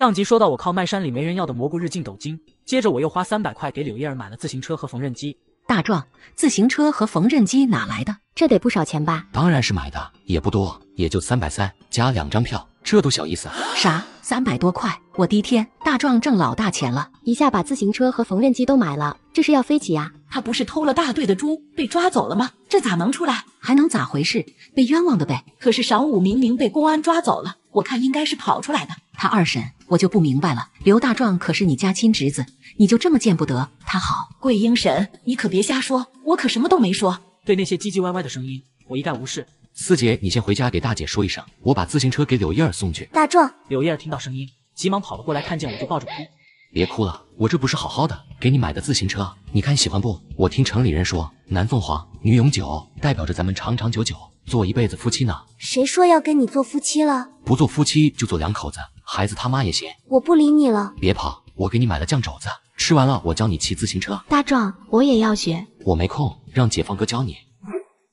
当即说到我靠卖山里没人要的蘑菇日进斗金。接着我又花300块给柳叶儿买了自行车和缝纫机。大壮，自行车和缝纫机哪来的？这得不少钱吧？当然是买的，也不多，也就330加2张票，这都小意思。啥？300多块？我的天，大壮挣老大钱了，一下把自行车和缝纫机都买了，这是要飞起呀！他不是偷了大队的猪被抓走了吗？这咋能出来？还能咋回事？被冤枉的呗。可是晌午明明被公安抓走了，我看应该是跑出来的。他二婶，我就不明白了，刘大壮可是你家亲侄子，你就这么见不得他好？桂英婶，你可别瞎说，我可什么都没说。对那些唧唧歪歪的声音，我一概无视。四姐，你先回家给大姐说一声，我把自行车给柳叶儿送去。大壮，柳叶儿听到声音，急忙跑了过来，看见我就抱着哭。别哭了，我这不是好好的给你买的自行车，你看喜欢不？我听城里人说，男凤凰，女永久，代表着咱们长长久久，做一辈子夫妻呢。谁说要跟你做夫妻了？不做夫妻就做两口子，孩子他妈也行。我不理你了。别跑，我给你买了酱肘子，吃完了我教你骑自行车。大壮，我也要学。我没空，让解放哥教你。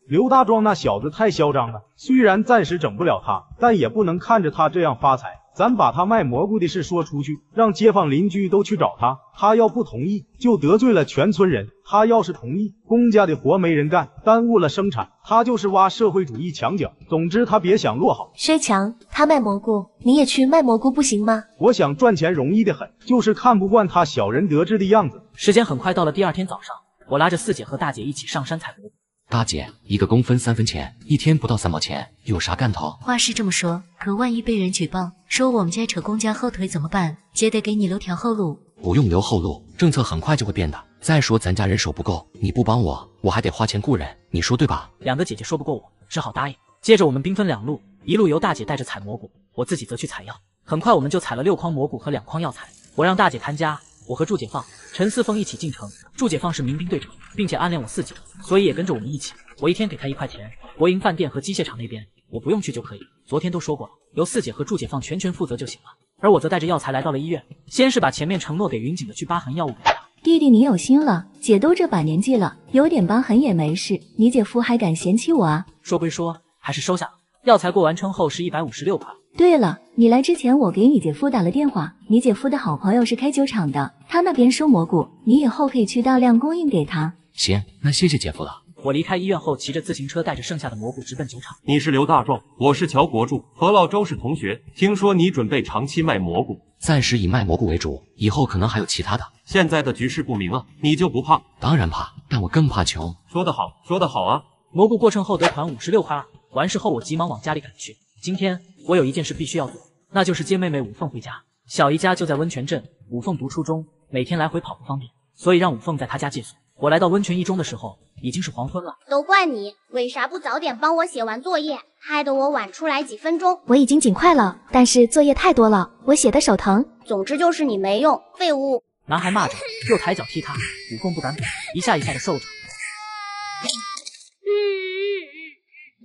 刘大壮那小子太嚣张了，虽然暂时整不了他，但也不能看着他这样发财。咱把他卖蘑菇的事说出去，让街坊邻居都去找他，他要不同意就得罪了全村人，他要是同意，公家的活没人干，耽误了生产，他就是挖社会主义墙角。总之他别想落好。薛强，他卖蘑菇，你也去卖蘑菇不行吗？我想赚钱容易的很，就是看不惯他小人得志的样子。时间很快到了第二天早上，我拉着四姐和大姐一起上山采蘑菇。大姐，一个工分3分钱，一天不到3毛钱，有啥干头？话是这么说，可万一被人举报，说我们家扯公家后腿怎么办？姐得给你留条后路。不用留后路，政策很快就会变的。再说咱家人手不够，你不帮我，我还得花钱雇人，你说对吧？两个姐姐说不过我，只好答应。接着我们兵分两路，一路由大姐带着采蘑菇，我自己则去采药。很快我们就采了6筐蘑菇和2筐药材。我让大姐看家。我和祝解放、陈四凤一起进城。祝解放是民兵队长，并且暗恋我四姐，所以也跟着我们一起。我一天给他1块钱。国营饭店和机械厂那边，我不用去就可以。昨天都说过了，由四姐和祝解放全权负责就行了。而我则带着药材来到了医院，先是把前面承诺给云锦的去疤痕药物给他。弟弟，你有心了，姐都这把年纪了，有点疤痕也没事，你姐夫还敢嫌弃我啊？说归说，还是收下了。药材过完称后是156块。对了，你来之前我给你姐夫打了电话，你姐夫的好朋友是开酒厂的，他那边收蘑菇，你以后可以去大量供应给他。行，那谢谢姐夫了。我离开医院后，骑着自行车带着剩下的蘑菇直奔酒厂。你是刘大壮，我是乔国柱，和老周是同学，听说你准备长期卖蘑菇。暂时以卖蘑菇为主，以后可能还有其他的。现在的局势不明啊，你就不怕？当然怕，但我更怕穷。说得好，说得好啊。蘑菇过秤后得款56块2。完事后我急忙往家里赶去。今天我有一件事必须要做，那就是接妹妹五凤回家。小姨家就在温泉镇，五凤读初中，每天来回跑不方便，所以让五凤在她家借宿。我来到温泉一中的时候，已经是黄昏了。都怪你，为啥不早点帮我写完作业，害得我晚出来几分钟。我已经尽快了，但是作业太多了，我写的手疼。总之就是你没用，废物。男孩骂着，又抬脚踢他，五凤不敢管，一下的受着。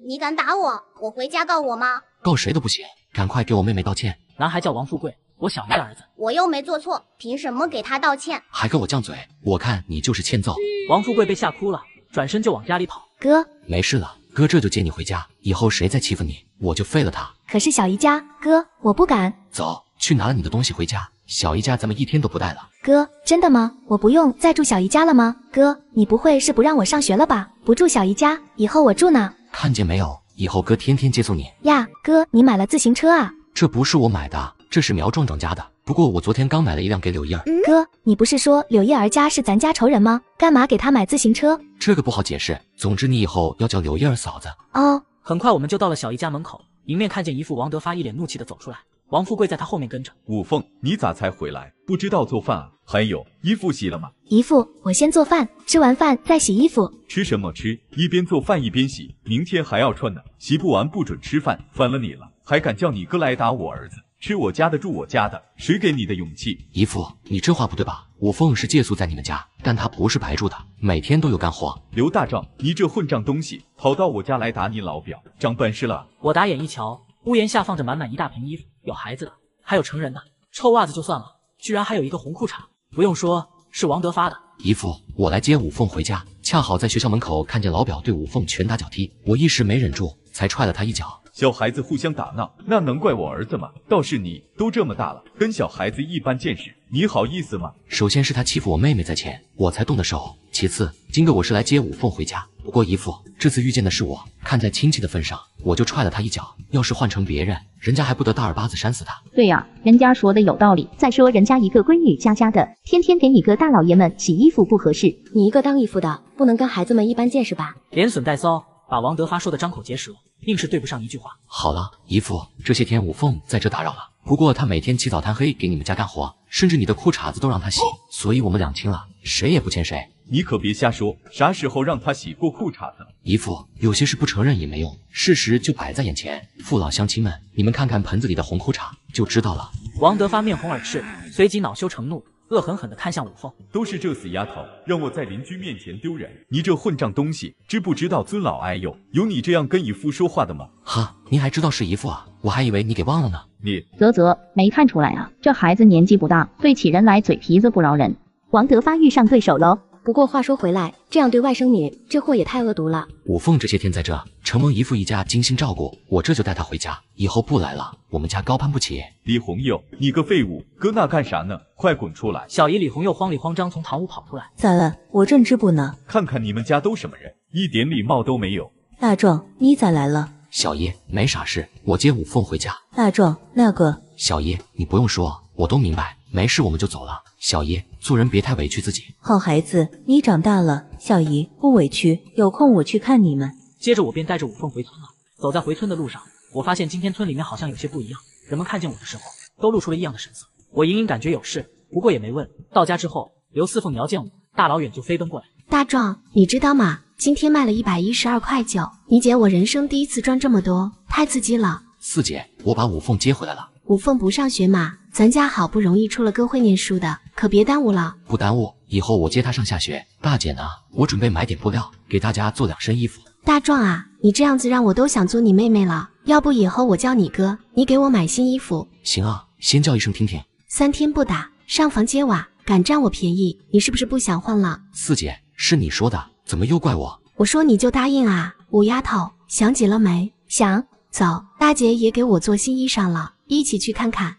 你敢打我，我回家告我妈。告谁都不行，赶快给我妹妹道歉。男孩叫王富贵，我小姨的儿子。我又没做错，凭什么给他道歉？还跟我犟嘴，我看你就是欠揍。王富贵被吓哭了，转身就往家里跑。哥，没事了，哥这就接你回家，以后谁再欺负你，我就废了他。可是小姨家，哥，我不敢。走，去拿了你的东西回家。小姨家咱们一天都不带了。哥，真的吗？我不用再住小姨家了吗？哥，你不会是不让我上学了吧？不住小姨家，以后我住哪？看见没有，以后哥天天接送你呀。哥，你买了自行车啊？这不是我买的，这是苗壮壮家的，不过我昨天刚买了一辆给柳叶儿。哥，你不是说柳叶儿家是咱家仇人吗？干嘛给他买自行车？这个不好解释，总之你以后要叫柳叶儿嫂子哦。很快我们就到了小姨家门口，迎面看见姨父王德发一脸怒气的走出来，王富贵在他后面跟着。五凤，你咋才回来？不知道做饭啊？还有，衣服洗了吗？姨父，我先做饭，吃完饭再洗衣服。吃什么吃？一边做饭一边洗，明天还要穿呢。洗不完不准吃饭，烦了你了，还敢叫你哥来打我儿子？吃我家的，住我家的，谁给你的勇气？姨父，你这话不对吧？五凤是借宿在你们家，但她不是白住的，每天都有干活。刘大壮，你这混账东西，跑到我家来打你老表，长本事了！我打眼一瞧，屋檐下放着满满一大盆衣服，有孩子的，还有成人的。臭袜子就算了，居然还有一个红裤衩，不用说是王德发的。姨父，我来接五凤回家，恰好在学校门口看见老表对五凤拳打脚踢，我一时没忍住，才踹了他一脚。小孩子互相打闹，那能怪我儿子吗？倒是你，都这么大了，跟小孩子一般见识，你好意思吗？首先是他欺负我妹妹在前，我才动的手。其次，今个我是来接五凤回家，不过姨父这次遇见的是我，看在亲戚的份上，我就踹了他一脚。要是换成别人，人家还不得大耳巴子扇死他？对呀，人家说的有道理。再说人家一个闺女家家的，天天给你个大老爷们洗衣服不合适。你一个当义父的，不能跟孩子们一般见识吧？连损带骚，把王德发说的张口结舌。 硬是对不上一句话。好了，姨父，这些天五凤在这打扰了，不过她每天起早贪黑给你们家干活，甚至你的裤衩子都让她洗，所以我们两清了，谁也不欠谁。你可别瞎说，啥时候让她洗过裤衩子？姨父，有些事不承认也没用，事实就摆在眼前。父老乡亲们，你们看看盆子里的红裤衩就知道了。王德发面红耳赤，随即恼羞成怒。 恶狠狠地看向五凤，都是这死丫头，让我在邻居面前丢人！你这混账东西，知不知道尊老爱幼？有你这样跟姨父说话的吗？哈，您还知道是姨父啊？我还以为你给忘了呢。你啧，没看出来啊，这孩子年纪不大，对起人来嘴皮子不饶人。王德发遇上对手喽。不过话说回来，这样对外甥女，这货也太恶毒了。五凤这些天在这承蒙姨父一家精心照顾，我这就带她回家，以后不来了，我们家高攀不起。李红佑，你个废物，搁那干啥呢？ 快滚出来！小姨李红又慌里慌张从堂屋跑出来。咋了？我正织布呢。看看你们家都什么人，一点礼貌都没有。大壮，你咋来了？小姨，没啥事，我接五凤回家。大壮，那个……小姨，你不用说，我都明白。没事我们就走了。小姨，做人别太委屈自己。好孩子，你长大了，小姨不委屈。有空我去看你们。接着我便带着五凤回村了。走在回村的路上，我发现今天村里面好像有些不一样，人们看见我的时候都露出了异样的神色。 我隐隐感觉有事，不过也没问。到家之后，刘四凤瞄见我，大老远就飞奔过来。大壮，你知道吗？今天卖了112.9块，你姐我人生第一次赚这么多，太刺激了。四姐，我把五凤接回来了。五凤不上学嘛，咱家好不容易出了个会念书的，可别耽误了。不耽误，以后我接她上下学。大姐呢？我准备买点布料，给大家做2身衣服。大壮啊，你这样子让我都想做你妹妹了。要不以后我叫你哥，你给我买新衣服。行啊，先叫一声听听。 3天不打，上房揭瓦，敢占我便宜，你是不是不想换了？四姐，是你说的，怎么又怪我？我说你就答应啊，五丫头，想起了没？想，走，大姐也给我做新衣裳了，一起去看看。